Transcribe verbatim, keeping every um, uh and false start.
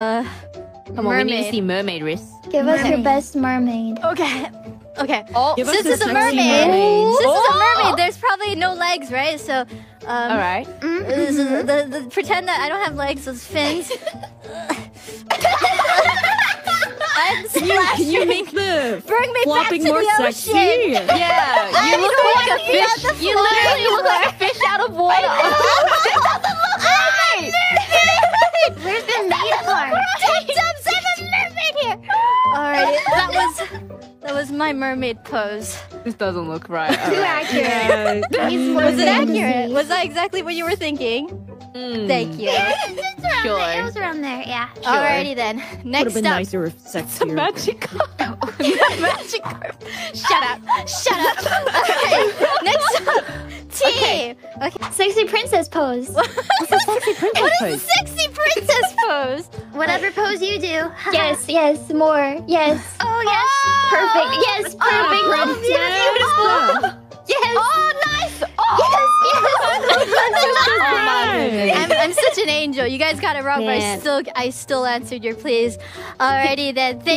Uh, come on, mermaid. We need to see mermaid wrists. Give mermaid. us your best mermaid. Okay. Okay. Oh, since it's a mermaid, mermaid. Since oh. it's a mermaid, there's probably no legs, right? So, um, all right. Mm -hmm. so the, the, the, pretend that I don't have legs, those fins. You, you make the bring me flopping back to more the sexy. Yeah, you I look like a fish. You literally look like a fish out of water. Where's the maid part? I'm a mermaid here. All right, that was that was my mermaid pose. This doesn't look right. Too accurate. Yeah. Was it accurate? Was that exactly what you were thinking? Mm. Thank you. Sure. There. It was around there, yeah. Sure. Alrighty then. Next up. Nicer if sexier. The magic carp. The magic carp. Shut up. Shut up. Okay. Next up. T. Okay. okay. Sexy princess pose. What's a sexy princess what pose? What is a sexy princess pose? Whatever pose you do. Yes. Yes. More. Yes. Oh yes. Oh, perfect. Yes. Perfect. Oh, yes. Beautiful. Yes. Oh nice. Oh. Yes. Yes. I'm, I'm such an angel. You guys got it wrong, yeah. but I still, I still answered your pleas. Alrighty then. Thank